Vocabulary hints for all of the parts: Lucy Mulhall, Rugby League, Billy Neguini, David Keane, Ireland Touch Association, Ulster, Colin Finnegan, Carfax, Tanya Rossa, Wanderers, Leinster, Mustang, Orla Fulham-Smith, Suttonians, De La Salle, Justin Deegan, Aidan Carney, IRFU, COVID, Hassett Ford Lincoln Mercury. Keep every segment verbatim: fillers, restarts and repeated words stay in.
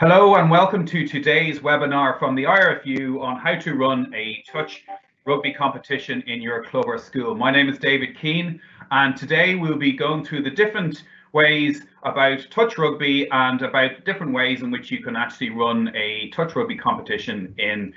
Hello and welcome to today's webinar from the I R F U on how to run a touch rugby competition in your club or school. My name is David Keane and today we'll be going through the different ways about touch rugby and about different ways in which you can actually run a touch rugby competition in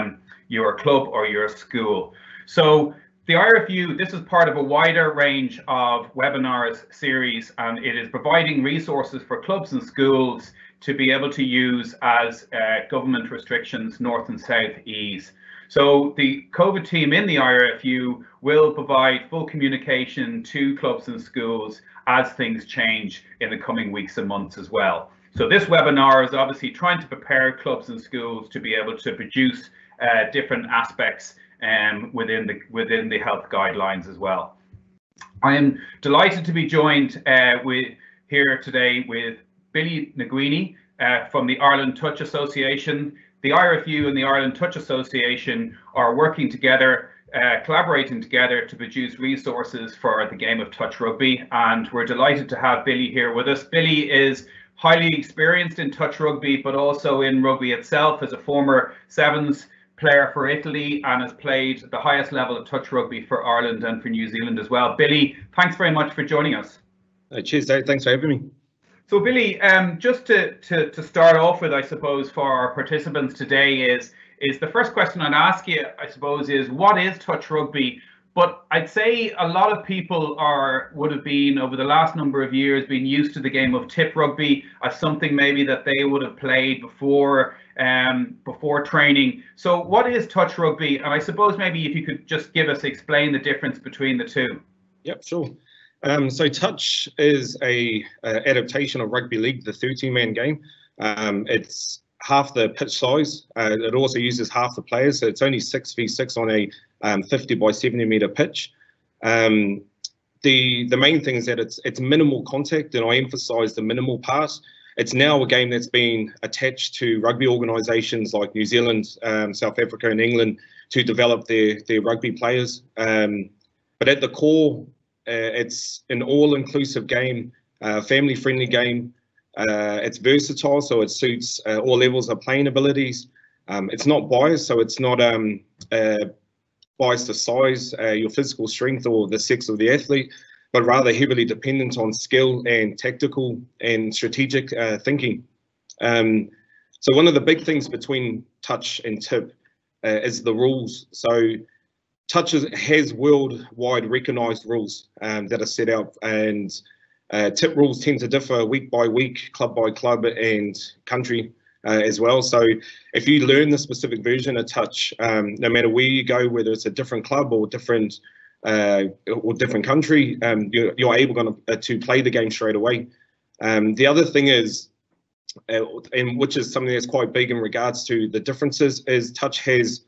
um, your club or your school. So the I R F U, this is part of a wider range of webinars series and it is providing resources for clubs and schools to be able to use as uh, government restrictions north and south ease. So the COVID team in the I R F U will provide full communication to clubs and schools as things change in the coming weeks and months as well. So this webinar is obviously trying to prepare clubs and schools to be able to produce uh, different aspects um, within the within the health guidelines as well. I am delighted to be joined uh, with here today with Billy Neguini uh, from the Ireland Touch Association. The I R F U and the Ireland Touch Association are working together, uh, collaborating together to produce resources for the game of touch rugby. And we're delighted to have Billy here with us. Billy is highly experienced in touch rugby, but also in rugby itself as a former sevens player for Italy and has played at the highest level of touch rugby for Ireland and for New Zealand as well. Billy, thanks very much for joining us. Uh, cheers, Dave. Thanks for having me. So Billy, um, just to, to, to start off with, I suppose, for our participants today is, is the first question I'd ask you, I suppose, is what is touch rugby? But I'd say a lot of people are would have been, over the last number of years, been used to the game of tip rugby as something maybe that they would have played before, um, before training. So what is touch rugby? And I suppose maybe if you could just give us, explain the difference between the two. Yep, sure. Um, so touch is a, a adaptation of Rugby League, the thirteen man game. Um, it's half the pitch size. Uh, it also uses half the players, so it's only six v six on a um, fifty by seventy metre pitch. Um, the the main thing is that it's it's minimal contact, and I emphasise the minimal part. It's now a game that's been attached to rugby organisations like New Zealand, um, South Africa, and England to develop their their rugby players. Um, but at the core, Uh, it's an all-inclusive game, uh, family-friendly game. Uh, it's versatile, so it suits uh, all levels of playing abilities. Um, it's not biased, so it's not um, uh, biased to size, uh, your physical strength, or the sex of the athlete, but rather heavily dependent on skill and tactical and strategic uh, thinking. Um, so one of the big things between touch and tip uh, is the rules. So touch has worldwide recognised rules um, that are set out, and uh, tip rules tend to differ week by week, club by club, and country uh, as well. So if you learn the specific version of touch, um, no matter where you go, whether it's a different club or different uh, or different country, um, you're, you're able gonna, uh, to play the game straight away. Um, the other thing is, uh, and which is something that's quite big in regards to the differences, is touch has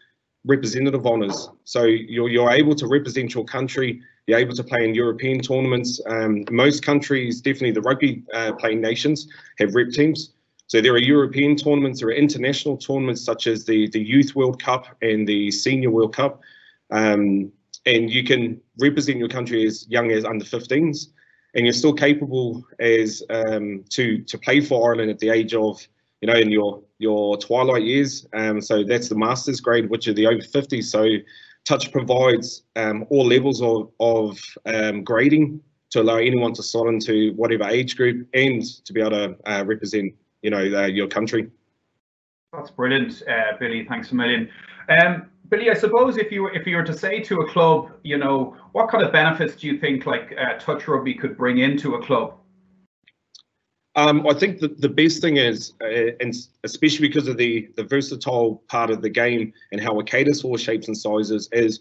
representative honours. So you're, you're able to represent your country, you're able to play in European tournaments. Um, most countries, definitely the rugby uh, playing nations, have rep teams. So there are European tournaments, there are international tournaments such as the, the Youth World Cup and the Senior World Cup. Um, and you can represent your country as young as under fifteens, and you're still capable as um, to, to play for Ireland at the age of, you know, in your your twilight years. Um, so that's the master's grade, which are the over fifties. So touch provides um, all levels of, of um, grading to allow anyone to slot into whatever age group and to be able to uh, represent, you know, uh, your country. That's brilliant, uh, Billy. Thanks a million. Um, Billy, I suppose if you were, if you were to say to a club, you know, what kind of benefits do you think like uh, touch rugby could bring into a club? Um, I think that the best thing is, uh, and especially because of the, the versatile part of the game and how it caters for shapes and sizes, is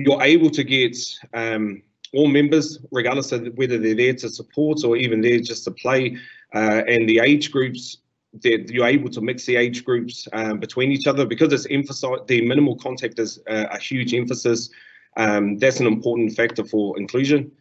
you're able to get um, all members, regardless of whether they're there to support or even there just to play, uh, and the age groups, that you're able to mix the age groups um, between each other, because it's emphasised, the minimal contact is uh, a huge emphasis. Um, that's an important factor for inclusion.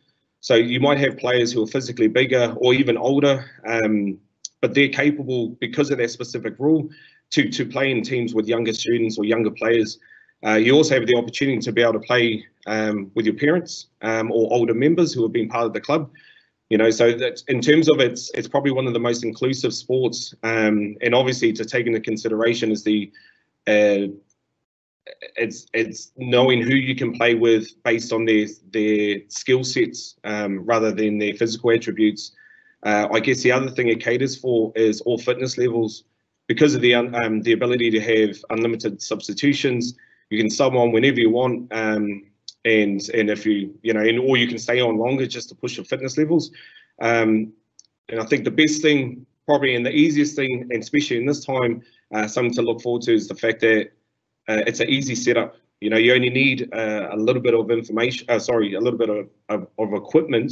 So you might have players who are physically bigger or even older, um, but they're capable, because of their specific rule, to, to play in teams with younger students or younger players. Uh, you also have the opportunity to be able to play um, with your parents um, or older members who have been part of the club. You know, so that in terms of it's it's probably one of the most inclusive sports, um, and obviously to take into consideration is the uh, it's it's knowing who you can play with based on their their skill sets um, rather than their physical attributes. Uh, I guess the other thing it caters for is all fitness levels, because of the um, the ability to have unlimited substitutions. You can sub on whenever you want. Um, And and if you you know, and or you can stay on longer just to push your fitness levels. Um, and I think the best thing, probably, and the easiest thing, and especially in this time, uh, something to look forward to is the fact that uh, it's an easy setup. You know, you only need uh, a little bit of information. Uh, sorry, a little bit of, of of equipment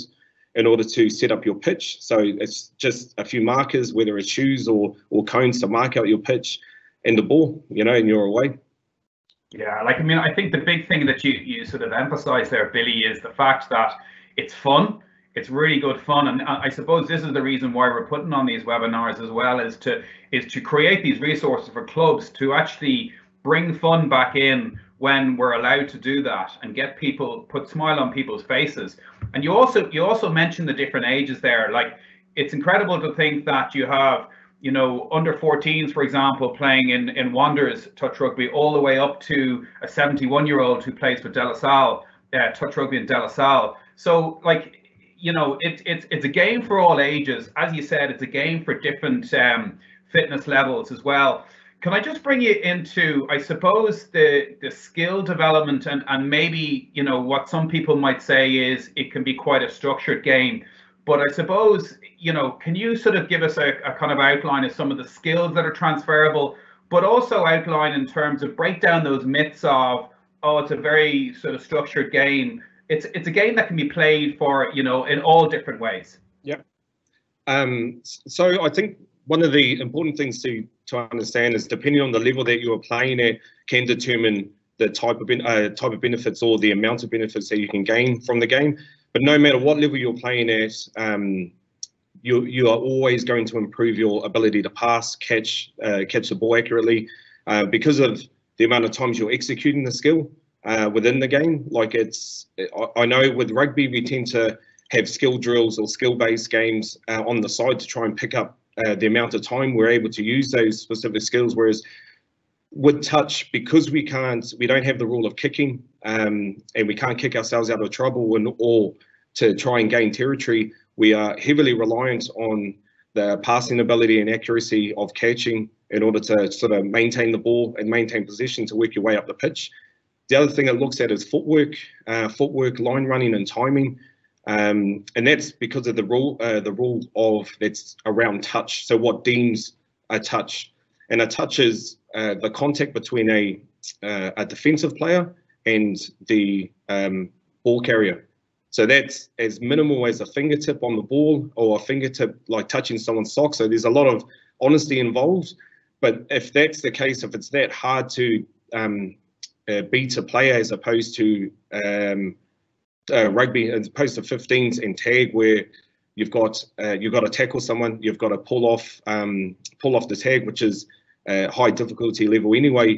in order to set up your pitch. So it's just a few markers, whether it's shoes or or cones, to mark out your pitch and the ball. You know, and you're away. Yeah, like, I mean, I think the big thing that you, you sort of emphasize there, Billy, is the fact that it's fun. It's really good fun. And I suppose this is the reason why we're putting on these webinars as well, is to is to create these resources for clubs to actually bring fun back in when we're allowed to do that, and get people, put smile on people's faces. And you also you also mentioned the different ages there. Like, it's incredible to think that you have, you know, under fourteens, for example, playing in, in Wanderers touch rugby, all the way up to a seventy-one year old who plays for De La Salle, uh, touch rugby in De La Salle. So, like, you know, it, it's it's a game for all ages. As you said, it's a game for different um, fitness levels as well. Can I just bring you into, I suppose, the, the skill development and, and maybe, you know, what some people might say is it can be quite a structured game. But I suppose, you know, can you sort of give us a, a kind of outline of some of the skills that are transferable, but also outline in terms of break down those myths of, oh, it's a very sort of structured game. It's it's a game that can be played for, you know, in all different ways. Yeah. Um, so I think one of the important things to to understand is, depending on the level that you are playing at, can determine the type of uh, type of benefits or the amount of benefits that you can gain from the game. But no matter what level you're playing at, um, you you are always going to improve your ability to pass, catch, uh, catch the ball accurately, uh, because of the amount of times you're executing the skill uh, within the game. Like, it's, I know with rugby we tend to have skill drills or skill-based games uh, on the side to try and pick up uh, the amount of time we're able to use those specific skills. Whereas with touch, because we can't, we don't have the rule of kicking, um, and we can't kick ourselves out of trouble and or to try and gain territory, we are heavily reliant on the passing ability and accuracy of catching in order to sort of maintain the ball and maintain possession to work your way up the pitch. The other thing it looks at is footwork, uh, footwork, line running, and timing, um, and that's because of the rule, uh, the rule of that's around touch. So what deems a touch, and a touch is Uh, the contact between a uh, a defensive player and the um, ball carrier. So that's as minimal as a fingertip on the ball, or a fingertip like touching someone's sock. So there's a lot of honesty involved. But if that's the case, if it's that hard to um, uh, beat a player as opposed to um, uh, rugby, as opposed to fifteens and tag, where you've got uh, you've got to tackle someone, you've got to pull off um, pull off the tag, which is Uh, high difficulty level anyway,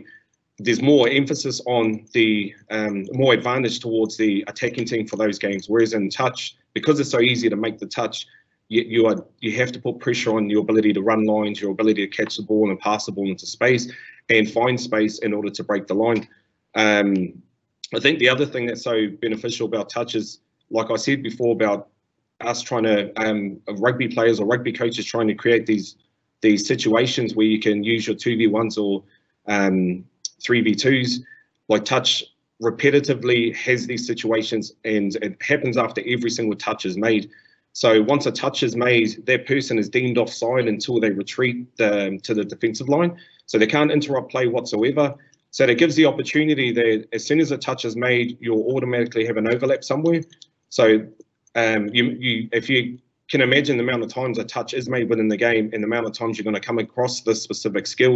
there's more emphasis on the um, more advantage towards the attacking team for those games. Whereas in touch, because it's so easy to make the touch, you, you are you have to put pressure on your ability to run lines, your ability to catch the ball and pass the ball into space and find space in order to break the line. Um, I think the other thing that's so beneficial about touch is, like I said before, about us trying to um, rugby players or rugby coaches trying to create these these situations where you can use your two v ones or um, three v twos, like touch repetitively has these situations, and it happens after every single touch is made. So once a touch is made, that person is deemed offside until they retreat the, to the defensive line. So they can't interrupt play whatsoever. So that gives the opportunity that as soon as a touch is made, you'll automatically have an overlap somewhere. So um, you, you, if you can imagine the amount of times a touch is made within the game and the amount of times you're going to come across this specific skill,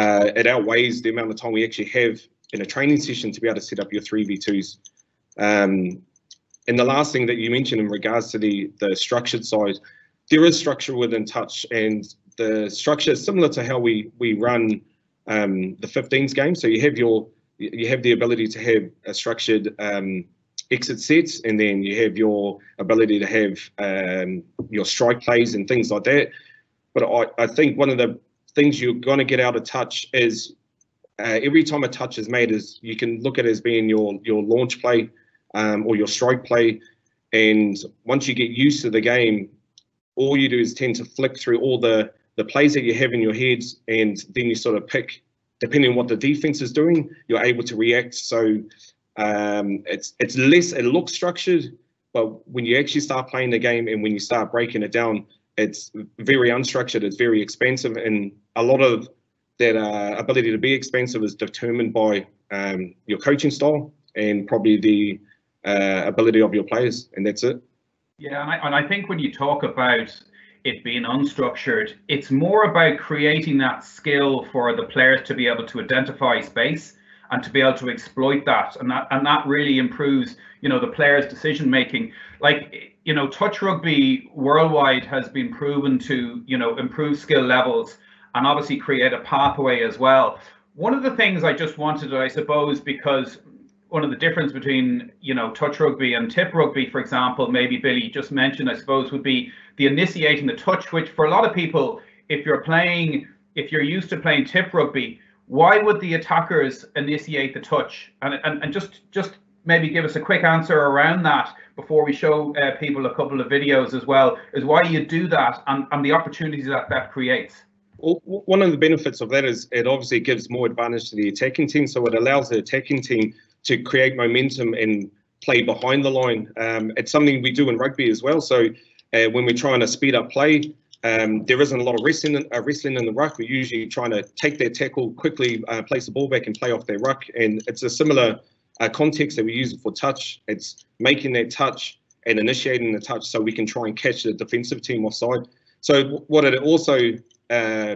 uh, it outweighs the amount of time we actually have in a training session to be able to set up your three v twos. Um, and the last thing that you mentioned in regards to the, the structured side, there is structure within touch, and the structure is similar to how we, we run um, the fifteens game. So you have your you have the ability to have a structured um, exit sets, and then you have your ability to have um, your strike plays and things like that. But I, I think one of the things you're going to get out of touch is uh, every time a touch is made is you can look at it as being your your launch play um, or your strike play. And once you get used to the game, all you do is tend to flick through all the, the plays that you have in your head, and then you sort of pick, depending on what the defense is doing, you're able to react. So um, it's it's less, it looks structured, but when you actually start playing the game and when you start breaking it down, it's very unstructured, it's very expansive, and a lot of that uh, ability to be expansive is determined by um, your coaching style and probably the uh, ability of your players, and that's it. Yeah, and I, and I think when you talk about it being unstructured, it's more about creating that skill for the players to be able to identify space and to be able to exploit that, and that and that really improves, you know, the players' decision making. Like, you know, touch rugby worldwide has been proven to, you know, improve skill levels and obviously create a pathway as well. One of the things I just wanted, I suppose, because one of the difference between, you know, touch rugby and tip rugby, for example, maybe Billy just mentioned, I suppose, would be the initiating the touch, which for a lot of people, if you're playing, if you're used to playing tip rugby, why would the attackers initiate the touch? And, and, and just, just maybe give us a quick answer around that before we show uh, people a couple of videos as well, is why you do that and, and the opportunities that that creates. Well, one of the benefits of that is it obviously gives more advantage to the attacking team. So it allows the attacking team to create momentum and play behind the line. Um, it's something we do in rugby as well. So uh, when we're trying to speed up play, Um, there isn't a lot of wrestling, uh, wrestling in the ruck. We're usually trying to take their tackle, quickly uh, place the ball back and play off their ruck. And it's a similar uh, context that we use for touch. It's making that touch and initiating the touch so we can try and catch the defensive team offside. So what it also uh,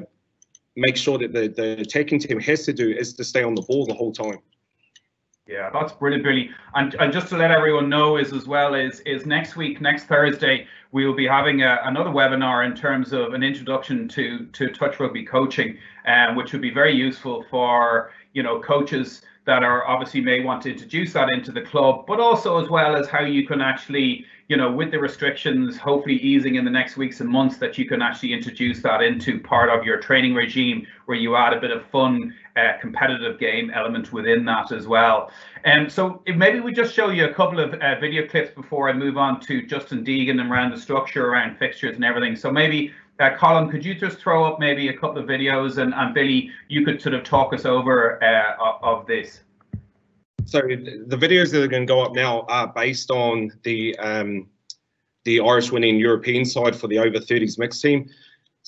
makes sure that the, the attacking team has to do is to stay on the ball the whole time. Yeah, that's brilliant, Billy. And, and just to let everyone know is as well is is next week, next Thursday, we will be having a, another webinar in terms of an introduction to to touch rugby coaching, um, which would be very useful for, you know, coaches that are obviously may want to introduce that into the club, but also as well as how you can actually, you know, with the restrictions hopefully easing in the next weeks and months, that you can actually introduce that into part of your training regime where you add a bit of fun, uh, competitive game element within that as well. And um, so if maybe we just show you a couple of uh, video clips before I move on to Justin Deegan and around the structure, around fixtures and everything. So maybe uh, Colin, could you just throw up maybe a couple of videos, and, and Billy, you could sort of talk us over uh, of this. So the videos that are going to go up now are based on the um, the Irish winning European side for the over thirties mixed team.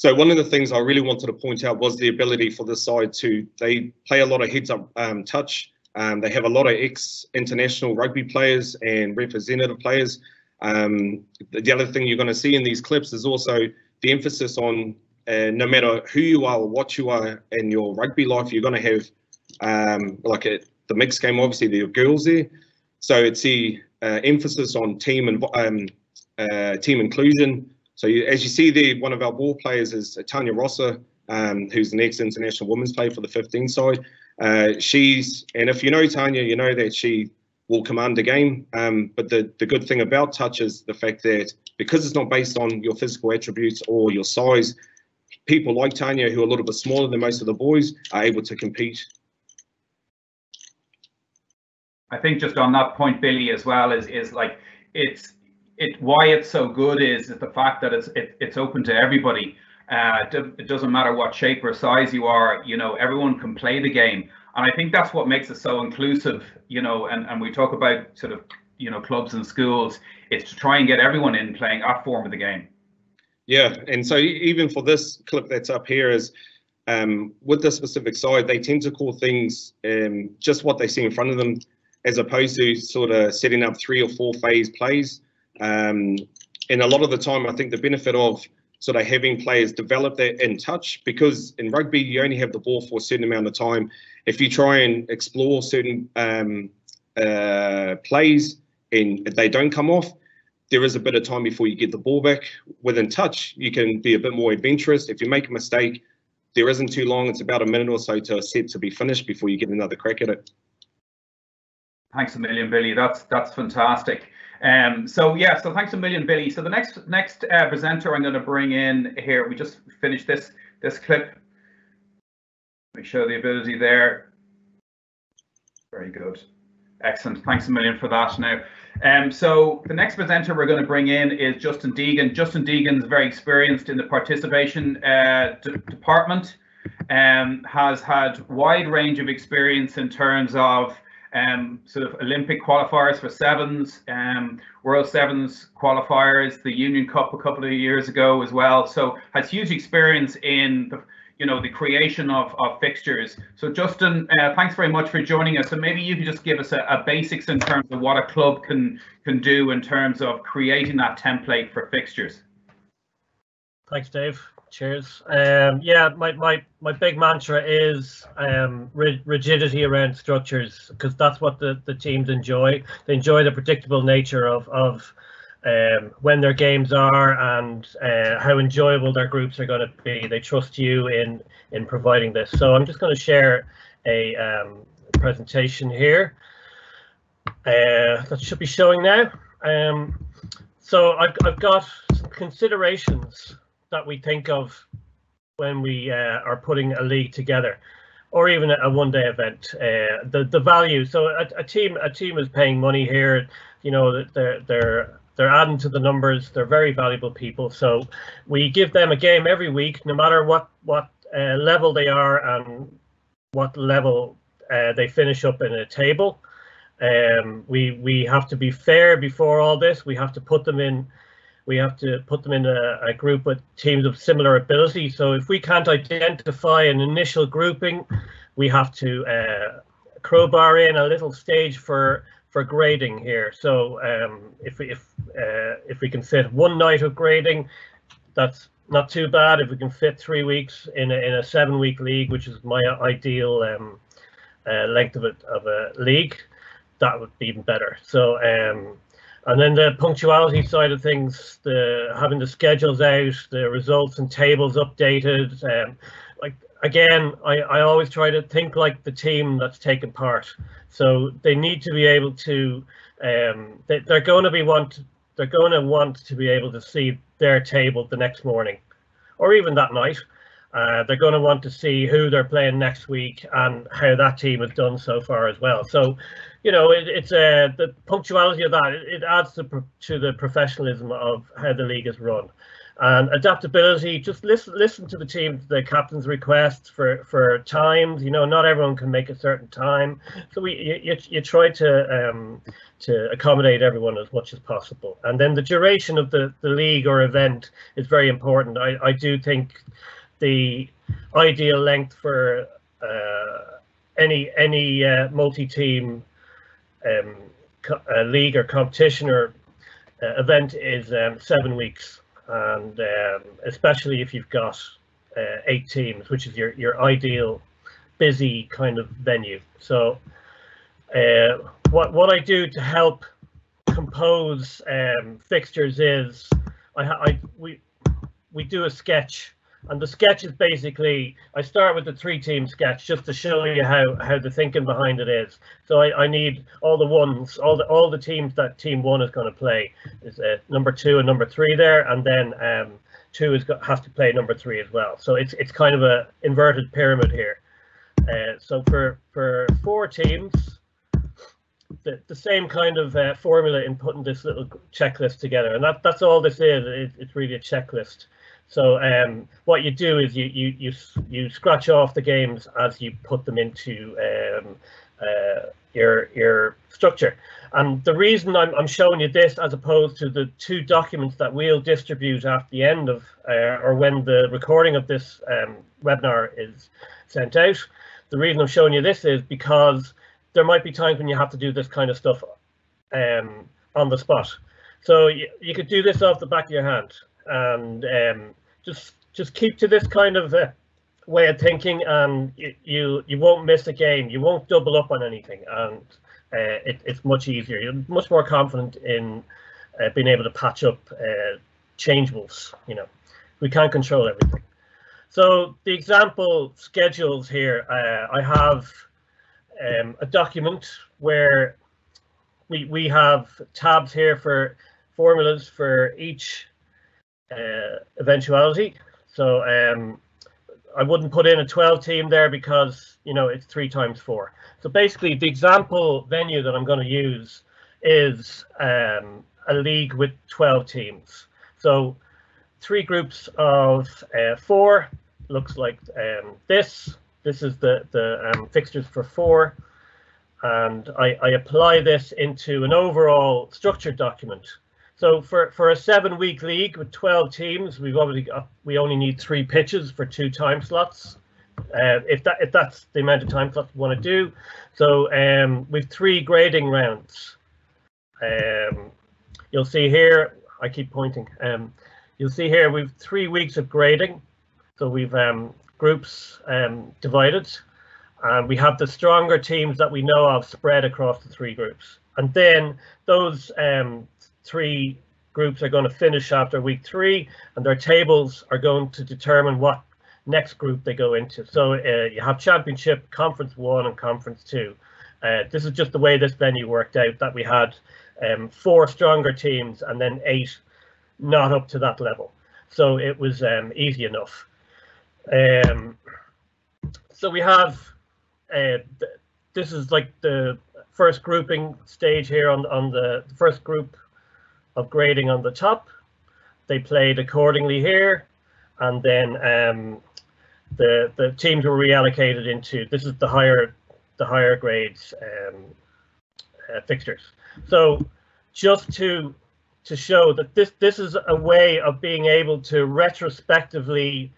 So one of the things I really wanted to point out was the ability for this side to, they play a lot of heads up um, touch. Um, they have a lot of ex-international rugby players and representative players. Um, the other thing you're going to see in these clips is also the emphasis on uh, no matter who you are or what you are in your rugby life, you're going to have um, like a the mixed game, obviously there are girls there, so it's the uh, emphasis on team and um, uh, team inclusion. So you, as you see there, one of our ball players is Tanya Rossa, um, who's the next international women's player for the fifteen side. Uh, she's, and if you know Tanya, you know that she will command the game. Um, but the the good thing about touch is the fact that because it's not based on your physical attributes or your size, people like Tanya, who are a little bit smaller than most of the boys, are able to compete. I think just on that point, Billy, as well, is is like it's it why it's so good is, is the fact that it's it, it's open to everybody. Uh, it doesn't matter what shape or size you are. You know, everyone can play the game, and I think that's what makes it so inclusive. You know, and and we talk about sort of, you know, clubs and schools. It's to try and get everyone in playing our form of the game. Yeah, and so even for this clip that's up here is. Um, with the specific side, they tend to call things um, just what they see in front of them, as opposed to sort of setting up three or four phase plays. Um, and a lot of the time, I think the benefit of sort of having players develop that in touch, because in rugby, you only have the ball for a certain amount of time. If you try and explore certain um, uh, plays and they don't come off, there is a bit of time before you get the ball back. Within touch, you can be a bit more adventurous. If you make a mistake, there isn't too long. It's about a minute or so to a set to be finished before you get another crack at it. Thanks a million, Billy. That's that's fantastic. Um, so yeah, so thanks a million, Billy. So the next next uh, presenter I'm going to bring in here. We just finished this this clip. Let me show the ability there. Very good. Excellent. Thanks a million for that. Now, um, so the next presenter we're going to bring in is Justin Deegan. Justin Deegan's very experienced in the participation uh, de department. Um, has had wide range of experience in terms of um, sort of Olympic qualifiers for sevens, um, World Sevens qualifiers, the Union Cup a couple of years ago as well. So has huge experience in the, you know, the creation of, of fixtures. So Justin, uh, thanks very much for joining us. So maybe you could just give us a, a basics in terms of what a club can can do in terms of creating that template for fixtures. Thanks, Dave. Cheers. Um, yeah, my, my, my big mantra is um, rigidity around structures, because that's what the, the teams enjoy. They enjoy the predictable nature of, of um, when their games are and uh, how enjoyable their groups are going to be. They trust you in, in providing this. So I'm just going to share a um, presentation here uh, that should be showing now. Um, so I've, I've got some considerations that we think of when we uh, are putting a league together, or even a one-day event. Uh, the the value. So a, a team a team is paying money here. You know, they're they're they're adding to the numbers. They're very valuable people. So we give them a game every week, no matter what what uh, level they are and what level uh, they finish up in a table. Um, we we have to be fair before all this. We have to put them in. We have to put them in a, a group with teams of similar ability. So if we can't identify an initial grouping, we have to uh, crowbar in a little stage for for grading here. So um, if we if uh, if we can fit one night of grading, that's not too bad. If we can fit three weeks in a, in a seven-week league, which is my ideal um, uh, length of a, of a league, that would be even better. So. Um, And then the punctuality side of things, the having the schedules out, the results and tables updated. Um, like again, I, I always try to think like the team that's taken part. So they need to be able to. Um, they, they're going to be want. They're going to want to be able to see their table the next morning, or even that night. Uh, they're going to want to see who they're playing next week and how that team has done so far as well. So, you know, it, it's uh, the punctuality of that. It, it adds to, to the professionalism of how the league is run. And adaptability. Just listen, listen to the team, the captain's requests for for times. You know, not everyone can make a certain time, so we you you, you try to um, to accommodate everyone as much as possible. And then the duration of the the league or event is very important. I I do think. The ideal length for uh, any any uh, multi-team um, uh, league or competition or uh, event is um, seven weeks, and um, especially if you've got uh, eight teams, which is your your ideal busy kind of venue. So, uh, what what I do to help compose um, fixtures is I, I we we do a sketch. And the sketch is basically, I start with the three-team sketch just to show you how how the thinking behind it is. So I, I need all the ones, all the all the teams that team one is going to play is uh, number two and number three there, and then um, two is got, has to play number three as well. So it's it's kind of a inverted pyramid here. Uh, so for for four teams, the the same kind of uh, formula in putting this little checklist together, and that that's all this is. It, it's really a checklist. So um, what you do is you, you you you scratch off the games as you put them into um, uh, your your structure. And the reason I'm I'm showing you this as opposed to the two documents that we'll distribute at the end of uh, or when the recording of this um, webinar is sent out, the reason I'm showing you this is because there might be times when you have to do this kind of stuff um, on the spot. So you, you could do this off the back of your hand. And um, just just keep to this kind of uh, way of thinking, and you, you you won't miss a game. You won't double up on anything, and uh, it, it's much easier. You're much more confident in uh, being able to patch up uh, changeables. You know, we can't control everything. So the example schedules here, uh, I have um, a document where we we have tabs here for formulas for each uh, eventuality. So um, I wouldn't put in a twelve team there because, you know, it's three times four. So basically the example venue that I'm going to use is um, a league with twelve teams. So three groups of uh, four looks like um, this. This is the, the um, fixtures for four. And I, I apply this into an overall structured document. So for, for a seven week league with twelve teams, we've obviously got, we only need three pitches for two time slots. Uh, if that if that's the amount of time slots we want to do. So um, with three grading rounds, um, you'll see here, I keep pointing, um, you'll see here we've three weeks of grading. So we've um, groups um, divided. And we have the stronger teams that we know of spread across the three groups. And then those um, three groups are going to finish after week three, and their tables are going to determine what next group they go into. So uh, you have Championship, Conference One and Conference Two. Uh, this is just the way this venue worked out, that we had um, four stronger teams and then eight not up to that level. So it was um, easy enough. Um, so we have Uh, th this is like the first grouping stage here on, on the first group of grading on the top. They played accordingly here, and then um, the the teams were reallocated into, this is the higher the higher grades um, uh, fixtures. So just to to show that this this is a way of being able to retrospectively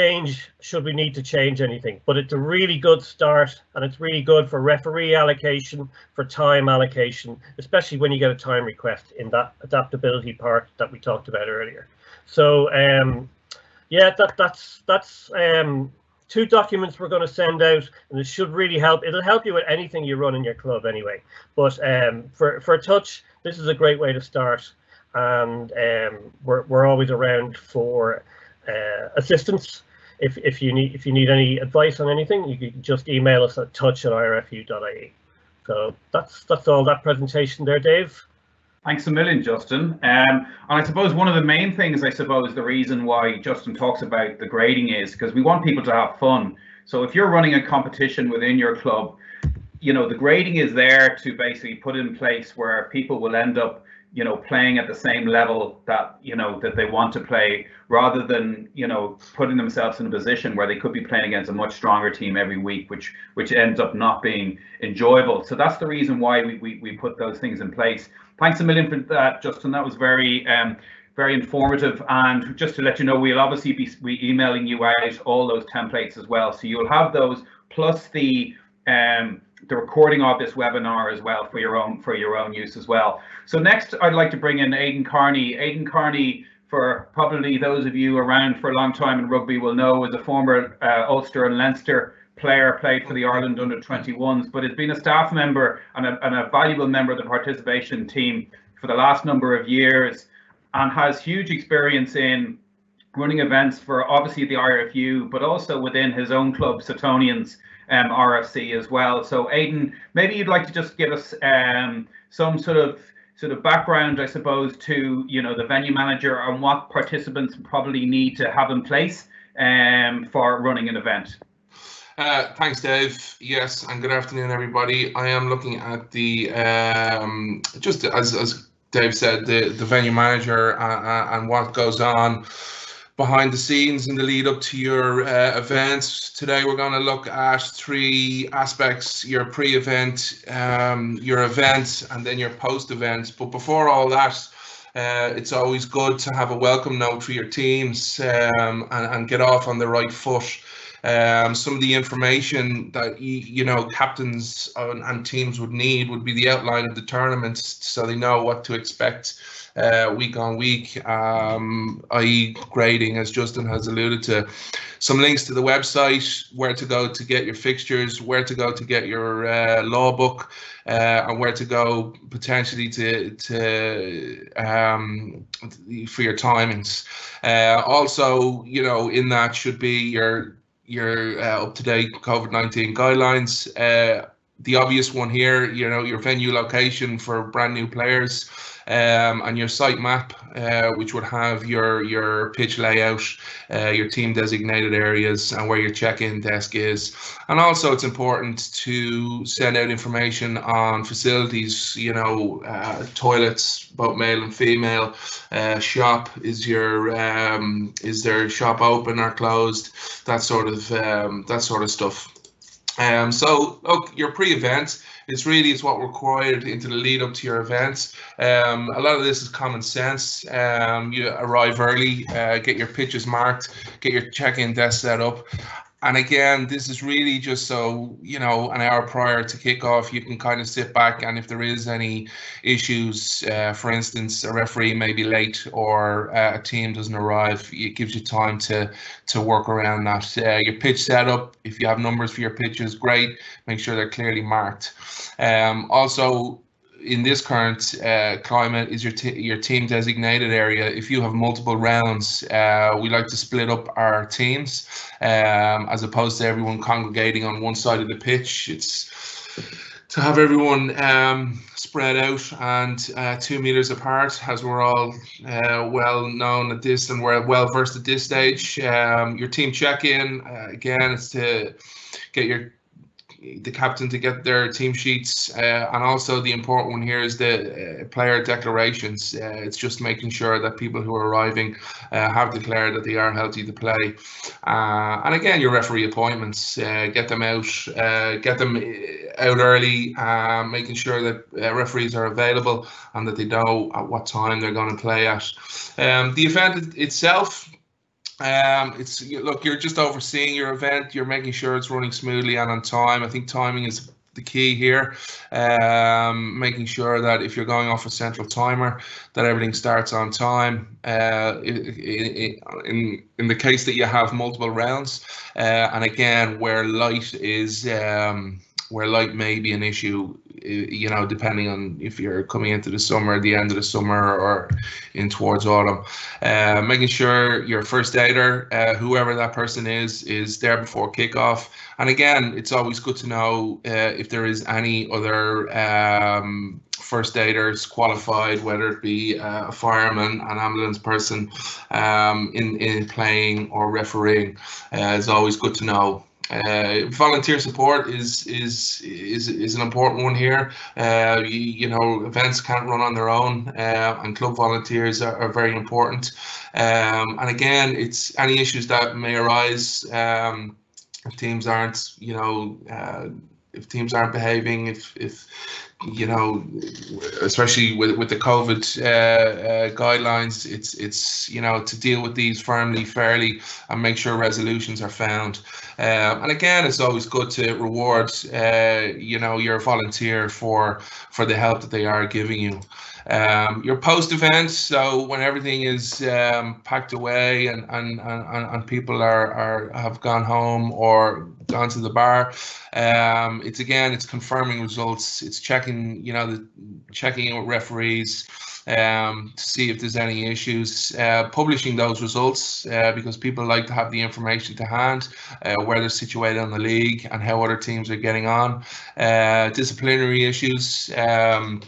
change should we need to change anything, but it's a really good start, and it's really good for referee allocation, for time allocation, especially when you get a time request in that adaptability part that we talked about earlier. So um yeah, that that's that's um two documents we're going to send out, and it should really help. It'll help you with anything you run in your club anyway, but um for for touch, this is a great way to start, and um we're, we're always around for Uh, assistance. If if you need if you need any advice on anything, you can just email us at touch at I R F U dot I E. So that's that's all that presentation there, Dave. Thanks a million, Justin. Um, and I suppose one of the main things, I suppose, the reason why Justin talks about the grading is because we want people to have fun. So if you're running a competition within your club, you know, the grading is there to basically put in place where people will end up, you know, playing at the same level that, you know, that they want to play, rather than, you know, putting themselves in a position where they could be playing against a much stronger team every week, which which ends up not being enjoyable. So that's the reason why we we, we put those things in place. Thanks a million for that, Justin. That was very um very informative. And just to let you know, we'll obviously be we emailing you out all those templates as well, so you'll have those plus the um the recording of this webinar as well for your own for your own use as well. So next, I'd like to bring in Aidan Carney. Aidan Carney, for probably those of you around for a long time in rugby will know, is a former uh, Ulster and Leinster player, played for the Ireland under twenty-ones, but has been a staff member and a, and a valuable member of the participation team for the last number of years, and has huge experience in running events for obviously the I R F U, but also within his own club, Suttonians um, R F C as well. So Aidan, maybe you'd like to just give us um, some sort of sort of background, I suppose, to, you know, the venue manager and what participants probably need to have in place um, for running an event. Uh, thanks, Dave. Yes, and good afternoon, everybody. I am looking at the um, just as, as Dave said, the, the venue manager uh, and what goes on behind the scenes in the lead up to your uh, events. Today we're going to look at three aspects: your pre-event, um, your event, and then your post-event. But before all that, uh, it's always good to have a welcome note for your teams um, and, and get off on the right foot. Um, some of the information that you, you know captains and, and teams would need would be the outline of the tournaments, so they know what to expect Uh, week on week, um, that is grading, as Justin has alluded to. Some links to the website, where to go to get your fixtures, where to go to get your uh, law book, uh, and where to go potentially to, to um, for your timings. Uh, also, you know, in that should be your your uh, up to date COVID nineteen guidelines. Uh, the obvious one here, you know, your venue location for brand new players, um, and your site map, uh, which would have your your pitch layout, uh, your team designated areas, and where your check-in desk is. And also, it's important to send out information on facilities. You know, uh, toilets, both male and female. Uh, shop, is your um, is their shop open or closed? That sort of um, that sort of stuff. Um, so look, your pre-event, it's really it's what required into the lead up to your events. Um, a lot of this is common sense. Um, you arrive early, uh, get your pitches marked, get your check-in desk set up. And again, this is really just so, you know, an hour prior to kickoff, you can kind of sit back, and if there is any issues, uh, for instance, a referee may be late or uh, a team doesn't arrive, it gives you time to to work around that. Uh, your pitch setup, if you have numbers for your pitches, great. Make sure they're clearly marked. Um, also, in this current uh, climate, is your your team designated area. If you have multiple rounds, uh, we like to split up our teams, um, as opposed to everyone congregating on one side of the pitch. It's to have everyone um, spread out and uh, two meters apart, as we're all uh, well known at this, and we're well versed at this stage. Um, your team check-in, uh, again, is to get your the captain to get their team sheets, uh, and also the important one here is the uh, player declarations. Uh, it's just making sure that people who are arriving uh, have declared that they are healthy to play. Uh, and again, your referee appointments, uh, get them out, uh, get them out early, uh, making sure that uh, referees are available and that they know at what time they're going to play at. Um, the event itself, Um, it's look, you're just overseeing your event. You're making sure it's running smoothly and on time. I think timing is the key here. Um, making sure that if you're going off a central timer, that everything starts on time. Uh, in, in in the case that you have multiple rounds, uh, and again, where light is um, where light may be an issue, you know, depending on if you're coming into the summer, the end of the summer, or in towards autumn. Uh, making sure your first aider, uh, whoever that person is, is there before kickoff. And again, it's always good to know uh, if there is any other um, first aiders qualified, whether it be uh, a fireman, an ambulance person, um, in, in playing or refereeing. Uh, it's always good to know. Uh, volunteer support is is is is an important one here. Uh, you, you know, events can't run on their own, uh, and club volunteers are, are very important. Um, and again, it's any issues that may arise um, if teams aren't, you know, uh, if teams aren't behaving, if if you know, especially with with the COVID uh, uh, guidelines, it's it's you know, to deal with these firmly, fairly, and make sure resolutions are found. Um, and again, it's always good to reward uh, you know, your volunteer for for the help that they are giving you. Um, your post events, so when everything is um, packed away and and and, and people are, are have gone home or gone to the bar, um, it's again it's confirming results. It's checking, you know, the checking in with referees, um, to see if there's any issues. Uh, publishing those results, uh, because people like to have the information to hand, uh, where they're situated on the league and how other teams are getting on. Uh, disciplinary issues. Um,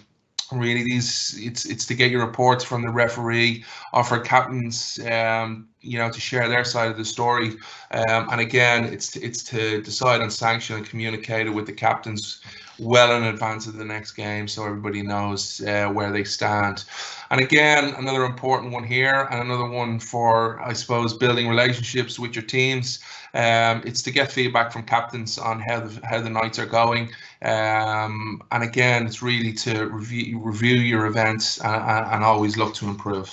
Really, these it's it's to get your reports from the referee, offer captains, um, you know, to share their side of the story, um, and again, it's it's to decide on sanction and communicate it with the captains well in advance of the next game, so everybody knows uh, where they stand. And again, another important one here, and another one for, I suppose, building relationships with your teams. Um, it's to get feedback from captains on how the how the nights are going. Um, and again, it's really to review review your events and, and always look to improve.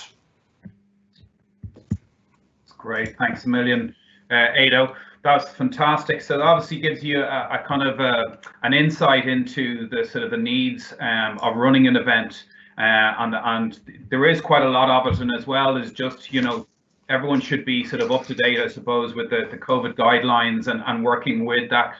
Great, thanks a million, uh, Ado. That's fantastic. So that obviously gives you a, a kind of a, an insight into the sort of the needs um, of running an event, uh, and and there is quite a lot of it. And as well as just, you know, everyone should be sort of up to date, I suppose, with the, the COVID guidelines and, and working with that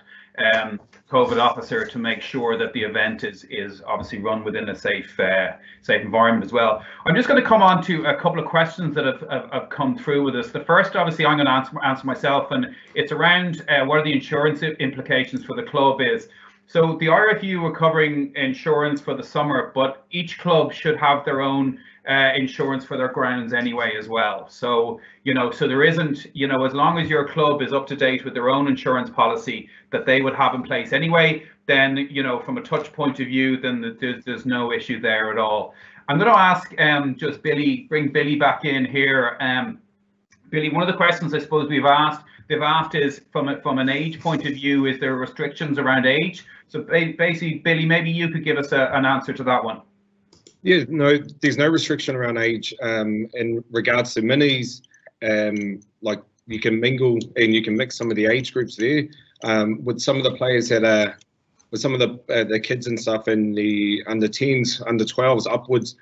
um, COVID officer to make sure that the event is is obviously run within a safe uh, safe environment as well. I'm just going to come on to a couple of questions that have, have, have come through with us. The first, obviously, I'm going to answer, answer myself, and it's around uh, what are the insurance implications for the club is. So the I R F U were covering insurance for the summer, but each club should have their own uh, insurance for their grounds anyway as well. So, you know, so there isn't, you know, as long as your club is up to date with their own insurance policy that they would have in place anyway, then, you know, from a touch point of view, then there's, there's no issue there at all. I'm going to ask um, just Billy, bring Billy back in here. Um, Billy, one of the questions I suppose we've asked, they've asked is from a, from an age point of view, is there restrictions around age? So basically, Billy, maybe you could give us a, an answer to that one. Yeah, no, there's no restriction around age. Um, in regards to minis, um, like you can mingle and you can mix some of the age groups there. Um, with some of the players that are, with some of the uh, the kids and stuff in the under tens, under twelves, upwards,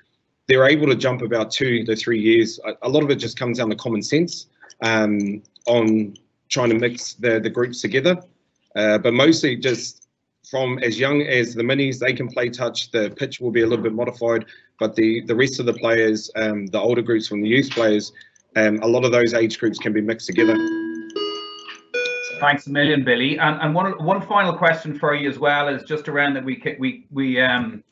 they're able to jump about two to three years. A, a lot of it just comes down to common sense um, on trying to mix the, the groups together, uh, but mostly just from as young as the minis, they can play touch. The pitch will be a little bit modified, but the, the rest of the players, um, the older groups from the youth players, um, a lot of those age groups can be mixed together. Thanks a million, Billy. And, and one one final question for you as well is just around that we we we um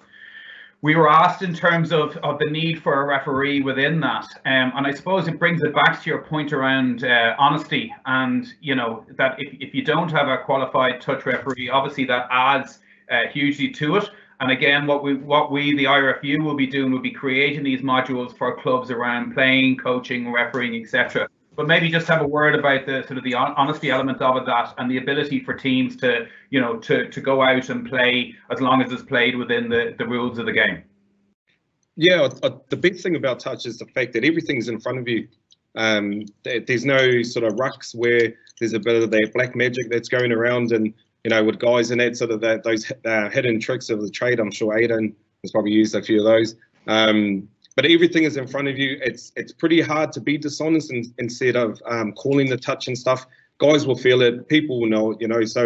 we were asked in terms of of the need for a referee within that, um, and I suppose it brings it back to your point around uh, honesty, and you know that if if you don't have a qualified touch referee, obviously that adds uh, hugely to it. And again, what we what we the I R F U will be doing will be creating these modules for clubs around playing, coaching, refereeing, et cetera. But maybe just have a word about the sort of the honesty element of that and the ability for teams to, you know, to to go out and play as long as it's played within the, the rules of the game. Yeah, uh, the big thing about touch is the fact that everything's in front of you. Um, there's no sort of rucks where there's a bit of that black magic that's going around, and, you know, with guys and that sort of that, those uh, hidden tricks of the trade. I'm sure Aidan has probably used a few of those. Um, But everything is in front of you. It's it's pretty hard to be dishonest in, instead of um, calling the touch and stuff. Guys will feel it. People will know it, you know. So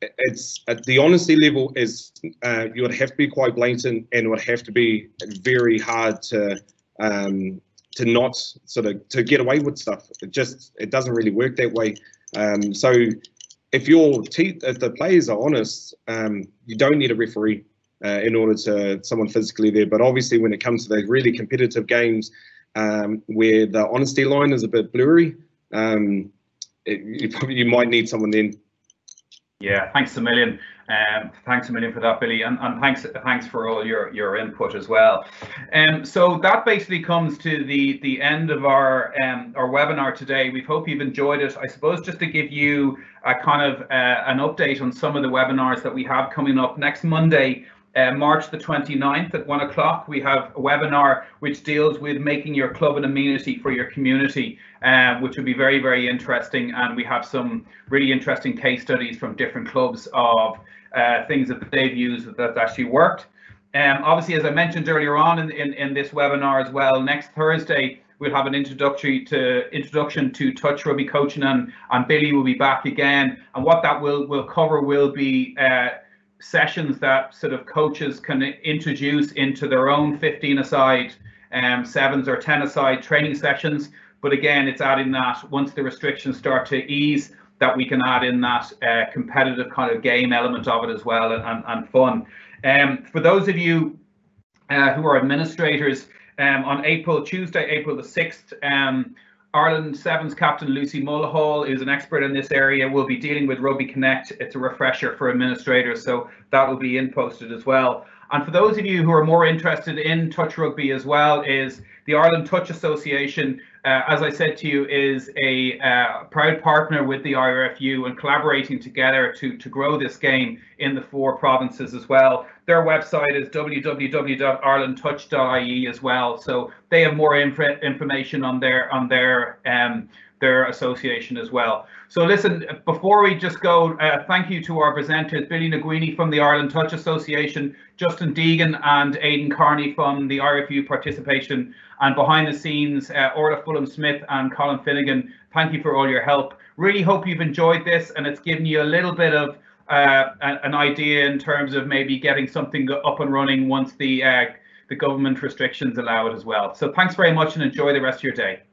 it's at the honesty level is uh, you would have to be quite blatant, and it would have to be very hard to um, to not sort of to get away with stuff. It just it doesn't really work that way. Um, so if your te if the players are honest, um, you don't need a referee. Uh, in order to someone physically there, but obviously when it comes to those really competitive games um, where the honesty line is a bit blurry, um, it, you probably you might need someone then. Yeah, thanks a million. Um, thanks a million for that, Billy, and, and thanks thanks for all your your input as well. And um, so that basically comes to the the end of our um, our webinar today. We hope you've enjoyed it. I suppose just to give you a kind of uh, an update on some of the webinars that we have coming up next Monday. Uh, March the twenty-ninth at one o'clock, we have a webinar which deals with making your club an amenity for your community, uh, which will be very, very interesting. And we have some really interesting case studies from different clubs of uh, things that they've used that actually worked. Um, obviously, as I mentioned earlier on in, in, in this webinar as well, next Thursday, we'll have an introductory to introduction to touch rugby coaching, and, and Billy will be back again. And what that will, will cover will be uh, sessions that sort of coaches can introduce into their own fifteen-a-side, um, sevens or ten-a-side training sessions. But again, it's adding that once the restrictions start to ease, that we can add in that uh, competitive kind of game element of it as well, and, and, and fun. Um, for those of you uh, who are administrators, um, on April, Tuesday, April the sixth, um, Ireland Sevens captain Lucy Mulhall, who's an expert in this area, will be dealing with Rugby Connect. It's a refresher for administrators, so that will be in posted as well. And for those of you who are more interested in touch rugby as well, is the Ireland Touch Association, uh, as I said to you, is a uh, proud partner with the I R F U and collaborating together to, to grow this game in the four provinces as well. Their website is w w w dot ireland touch dot i e as well, so they have more inf information on their on their um, their association as well. So listen, before we just go, uh, thank you to our presenters, Billy Neguini from the Ireland Touch Association, Justin Deegan and Aidan Carney from the I R F U Participation, and behind the scenes, uh, Orla Fulham-Smith and Colin Finnegan. Thank you for all your help. Really hope you've enjoyed this, and it's given you a little bit of uh, an idea in terms of maybe getting something up and running once the, uh, the government restrictions allow it as well. So thanks very much and enjoy the rest of your day.